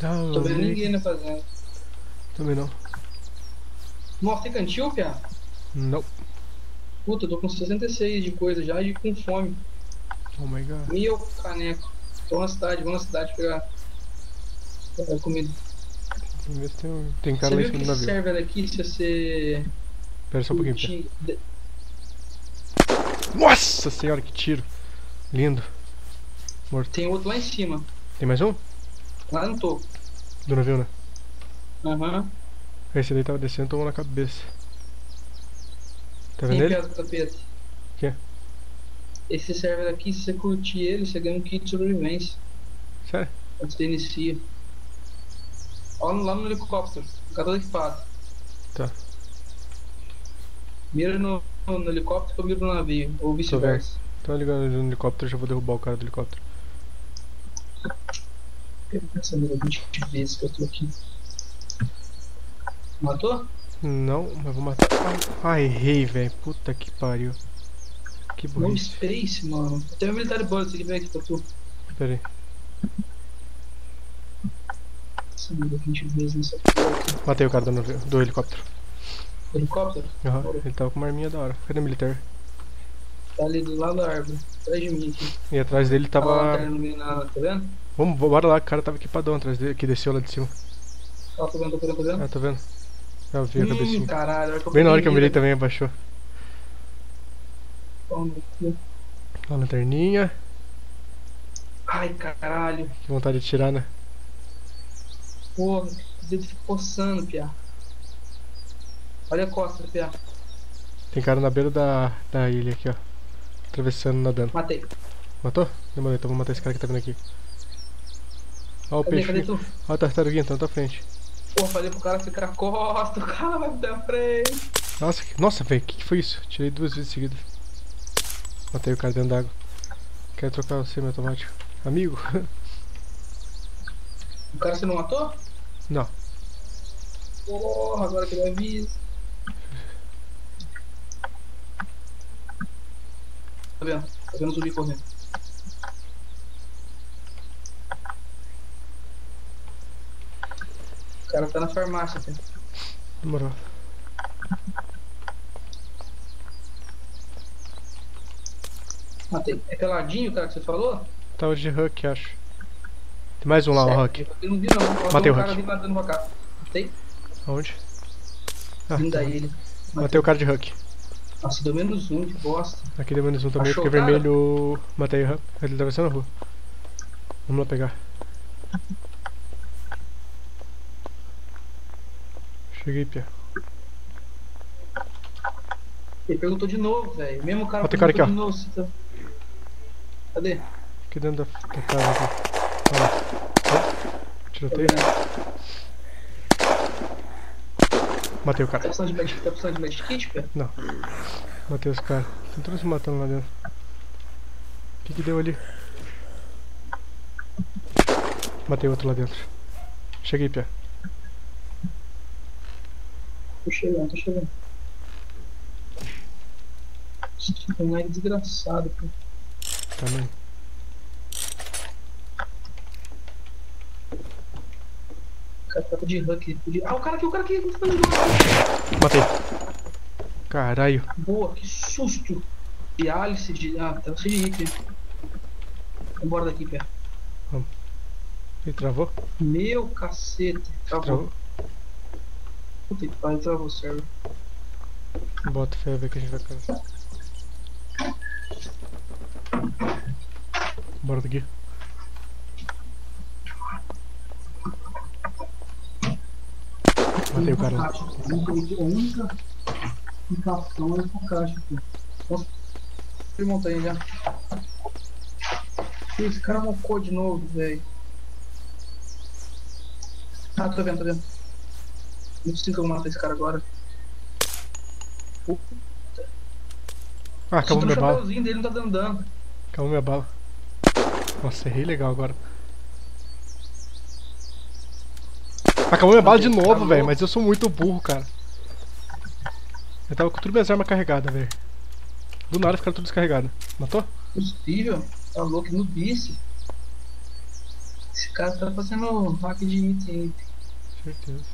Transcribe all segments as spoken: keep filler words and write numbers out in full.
Não, tô vendo ninguém na fazenda. Também não. Nossa, tem cantil, Pia? Não. Puta, eu tô com sessenta e seis de coisa já e com fome. Oh my god. Meu caneco. Tô na cidade, vou na cidade pegar, pegar comida. Tem, tem cara lá em cima do navio. Você viu que serve daqui se você... Pera só um pouquinho, Pia. De... Nossa senhora, que tiro. Lindo. Morto. Tem outro lá em cima. Tem mais um? Lá no topo. Do navio, né? Aham. Uhum. Esse daí tava descendo, tomou na cabeça. Tá vendo ele? Tem tapete. O que? Esse server aqui, se você curtir ele, você ganha um kit de sobrevivência. Sério? Antes de inicia. Olha lá no helicóptero, fica todo equipado. Tá. Mira no, no helicóptero que eu miro no navio, ou vice-versa. Tô ligando no helicóptero, já vou derrubar o cara do helicóptero. Eu tô pensando vinte vezes que eu tô aqui. Matou? Não, mas vou matar. Ai, errei, velho. Puta que pariu. Que bonito. Não space, mano. Tem um military bullet aqui, velho, que tá tudo. Pera aí. Nossa, mano, vinte vezes nessa porra aqui. Matei o cara do, do helicóptero. Do helicóptero? Aham, uhum. Ele tava com uma arminha da hora. Cadê o militar? Tá ali do lado da árvore, atrás de mim aqui. E atrás dele tava. Ah, lá, não vi nada, tá vendo? Vamos, bora lá, o cara tava equipadão atrás dele, que desceu lá de cima. Ah, tô vendo, tô vendo, tô vendo. Ah, tô vendo. Eu vi a hum, cabecinha. Caralho, bem na hora que eu mirei também abaixou. A lanterninha. Ai, caralho. Que vontade de tirar, né? Porra, o dedo fica coçando, Pia. Olha a costa, Pia. Tem cara na beira da, da ilha aqui, ó. Atravessando, nadando. Matei. Matou? Demorou, então vou matar esse cara que tá vindo aqui. Ó o cadê, peixe. Cadê ó a tartaruguinha, tá na tua frente. Pô, falei pro cara ficar na costa, o cara vai da frente. Nossa, nossa velho, o que, que foi isso? Tirei duas vezes seguidas. Matei o cara dentro d'água. Quero trocar o semi-automático. Amigo. O cara você não matou? Não. Porra, agora que ele avisa. Tá vendo? Tá vendo subir correndo. O cara tá na farmácia, cara. Demorou. Matei. É peladinho, cara, que você falou? Tá o de Huck, acho. Tem mais um lá, certo. O Huck. Eu não vi não. Matei o Huck. Matei o cara ali nadando pra cá. Matei? Aonde? Ah, vindo tá da ilha. Matei. Matei o cara de Huck. Nossa, deu menos um, que bosta. Aqui deu menos um também, achou, porque é vermelho... Matei o Huck. Ele tá atravessando a rua. Vamos lá pegar. Cheguei, Pia. Ele perguntou de novo, velho. Mesmo o cara que perguntou de novo. Tá... Cadê? Aqui dentro da, da casa aqui. Olha lá. Ó, tiroteio. Matei o cara. Tá precisando de med... tá precisando de med kit, Pia? Não. Matei os caras. Tem todos se matando lá dentro. O que que deu ali? Matei outro lá dentro. Cheguei, Pia. Tô chegando, tô chegando. Esse tipo é desgraçado, pô. Também. O cara tá de Huck. De... Ah, o cara aqui, o cara aqui. Matei. Caralho. Boa, que susto. E Alice de... Ah, tá você de Rick. Vambora daqui, Pé. Vamos. Ele travou? Meu cacete. Travou. Travou. Puta que pariu, travou o server. Bota fé, ver que a gente vai cair. Bora daqui. Matei o cara. A única indicação é essa caixa aqui. Nossa, eu montei já. Esse cara mocou de novo, velho. Ah, tô vendo, tô vendo. Não preciso que eu mate esse cara agora. Puta. Ah, acabou minha bala. O chapéuzinho dele não tá dando dano. Acabou minha bala. Nossa, errei legal agora. Acabou minha bala de novo, velho. Mas eu sou muito burro, cara. Eu tava com todas minhas armas carregadas, velho. Do nada ficaram tudo descarregadas. Matou? Possível? Tá louco, no bice. Esse cara tá fazendo hack de item. Certeza.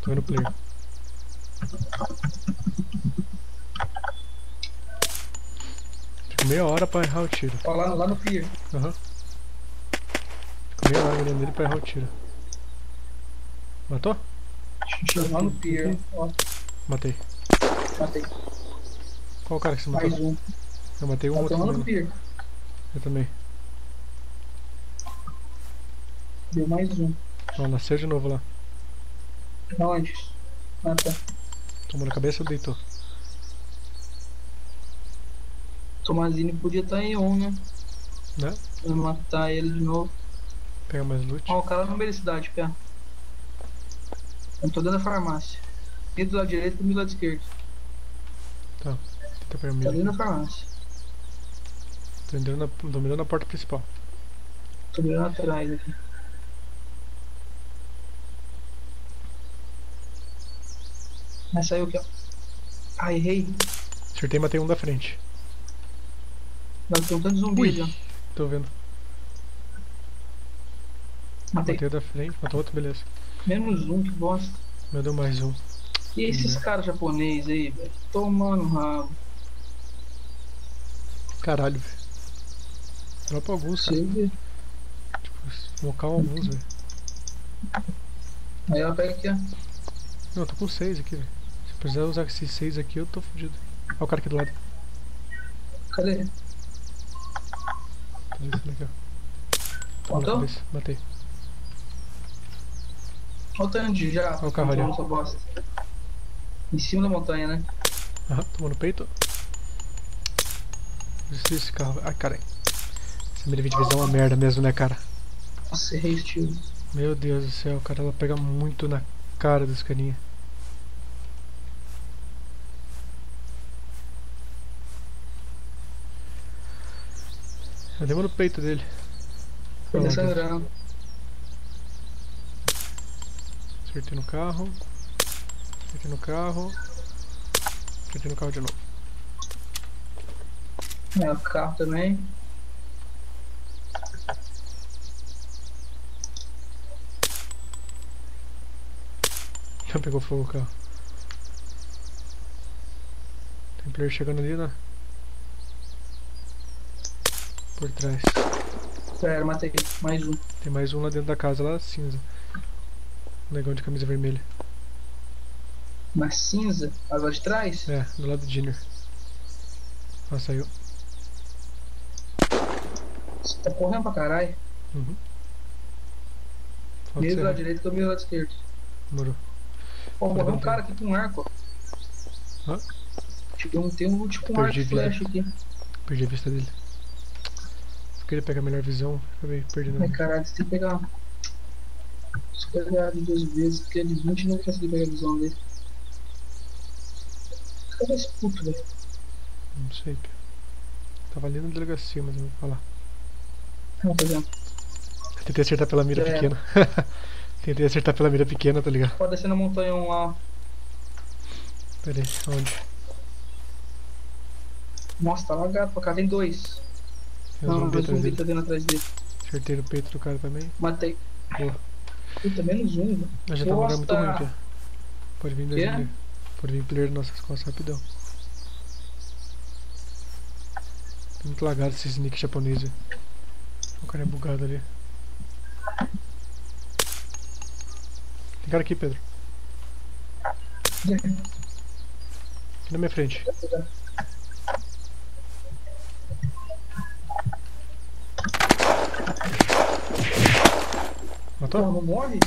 Tô vendo o player. Meia hora pra errar o tiro. Ó, lá, lá no pier. Aham. Uhum. Meia hora olhando ele pra errar o tiro. Matou? Lá no pier. Ó. Matei. Matei. Qual o cara que você matou? Mais um. Eu matei um outro. Matei lá no pier. Eu também. Deu mais um. Ó, nasceu de novo lá. Da onde? Ah, tá. Tomou na cabeça ou deitou? Tomazini podia estar em um, né? Né? Vou matar ele de novo. Pega mais loot. Ó, o cara na velocidade, pé. Eu tô dentro da farmácia. E do lado direito e do lado esquerdo. Tá. Tenta pegar mim. Tá dentro da farmácia. Tô entrando na, tô mirando na porta principal. Tô mirando atrás aqui. Mas saiu aqui, ó. Ah, errei. Acertei e matei um da frente. Tem um tanto de zumbi. Ui, já. Tô vendo. Matei. Matei da frente, matou outro, beleza. Menos um, que bosta. Meu, deu mais um. E esses caras japoneses aí, velho? Tomando rabo. Caralho, velho. Dropa alguns, cara. Sei, tipo, smocar alguns, velho. Aí ela pega aqui, ó. Não, eu tô com seis aqui, velho. Se eu precisar usar esses seis aqui, eu tô fudido. Olha o cara aqui do lado. Cadê ele? Aqui, ó. Matou? Matei. Olha o Tandy já. Olha o carro ali. Em cima da montanha, né? Aham, tomou no peito. Esse, esse carro. Ai, caralho. Essa mira de visão é uma merda mesmo, né, cara? Nossa, errei o tiro. Meu Deus do céu, cara. Ela pega muito na cara dos carinha. Eu dei no peito dele. Ele tá sangrando. Acertei no carro. Acertei no carro. Acertei no carro de novo. É, o carro também. Já pegou fogo o carro. Tem player chegando ali, né? Por trás. Pera, matei. Mais um. Tem mais um lá dentro da casa, lá cinza. Um negão de camisa vermelha. Na cinza? Lá de trás? É, do lado do Junior. Ah, saiu. Você tá correndo pra caralho. Uhum. Meio do lado direito, meio do lado esquerdo. Demorou. Ó, morreu um cara aqui com um arco, ó. Hã? Tem um tipo um arco e flecha aqui. Perdi a vista dele. Eu queria pegar a melhor visão, acabei perdendo. Ai, caralho, você tem que pegar. Se eu pegar de duas vezes, porque é de vinte, não consegui pegar a visão dele. Cadê esse puto, velho? Não sei, cara. Tava ali na delegacia, mas eu não vou falar. Não, tá vendo? Eu tentei acertar pela mira é. pequena. Tentei acertar pela mira pequena, tá ligado? Pode descer na montanha um lá. Pera aí, onde? Nossa, tá lagado pra cá, tem dois. Não, não, mais um zumbi tá dando atrás dele. Acertei o peito do cara também. Matei. Boa. Puta, menos um, velho. Mas já tá morando muito ruim aqui. Pode vir dois player. Pode vir player nas nossas costas rapidão. Tô muito lagado esse sneak japonês, velho. O cara é bugado ali. Tem cara aqui, Pedro. Aqui na minha frente. Matou? Não, não morre?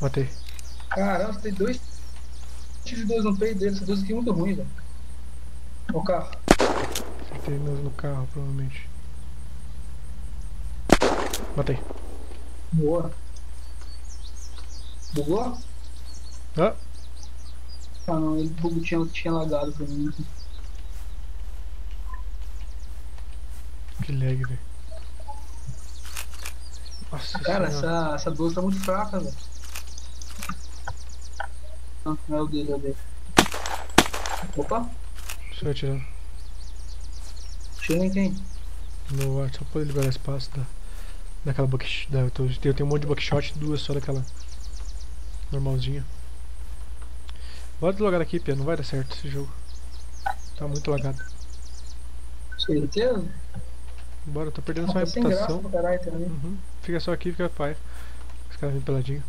Matei. Caramba, você tem dois tiros de dois no peito dele, esses dois aqui é muito ruim, velho. O carro. Acertei no carro, provavelmente. Matei. Boa. Bugou? Hã? Ah não, ele bugou, tinha, tinha lagado pra mim. que lag, velho. Nossa, cara, essa, essa doze tá muito fraca, velho. Não, não é o dele, é o dele. Opa! Deixa eu atirar. Tira em quem? No ar, só pra liberar espaço da, daquela buckshot. Da, eu, eu tenho um monte de buckshot, duas só daquela normalzinha. Bora deslogar aqui, Pia, não vai dar certo esse jogo. Tá muito lagado. Certeza? Bora, eu tô perdendo ah, só a reputação. Uhum. Fica só aqui, fica pai. Os caras vêm peladinho.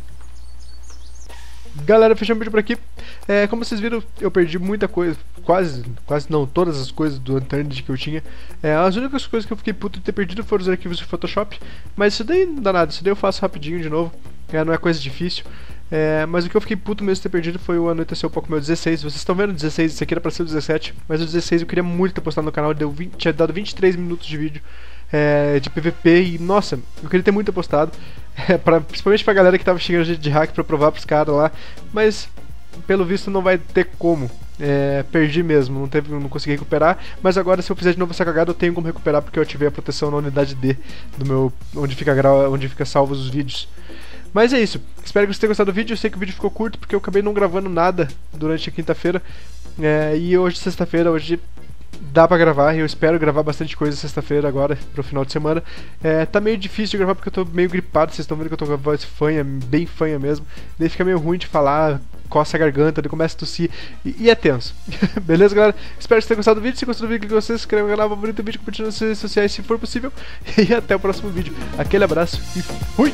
Galera, fechando o vídeo por aqui. É, como vocês viram, eu perdi muita coisa. Quase, quase não, todas as coisas do Unturned que eu tinha. É, as únicas coisas que eu fiquei puto de ter perdido foram os arquivos do Photoshop. Mas isso daí não dá nada, isso daí eu faço rapidinho de novo. É, não é coisa difícil. É, mas o que eu fiquei puto mesmo de ter perdido foi o Anoiteceu Pokémon dezesseis. Vocês estão vendo o dezesseis, isso aqui era pra ser o dezessete. Mas o dezesseis eu queria muito ter postado no canal, deu vinte, tinha dado vinte e três minutos de vídeo é, de P V P. E nossa, eu queria ter muito postado, é, pra, principalmente pra galera que tava chegando de hack pra provar pros caras lá. Mas pelo visto não vai ter como, é, perdi mesmo, não, teve, não consegui recuperar. Mas agora se eu fizer de novo essa cagada eu tenho como recuperar, porque eu ativei a proteção na unidade D do meu, onde fica, onde fica salvos os vídeos. Mas é isso, espero que vocês tenham gostado do vídeo. Eu sei que o vídeo ficou curto porque eu acabei não gravando nada durante a quinta-feira, é, e hoje, sexta-feira, hoje dá pra gravar. Eu espero gravar bastante coisa sexta-feira agora, pro final de semana. É, tá meio difícil de gravar porque eu tô meio gripado, vocês estão vendo que eu tô com a voz fanha, bem fanha mesmo. Daí fica meio ruim de falar, coça a garganta, daí começa a tossir, e, e é tenso. Beleza, galera? Espero que vocês tenham gostado do vídeo. Se gostou do vídeo, clique em vocês, se inscreva no canal, favorito o vídeo, compartilhe nas redes sociais se for possível. E até o próximo vídeo. Aquele abraço e fui!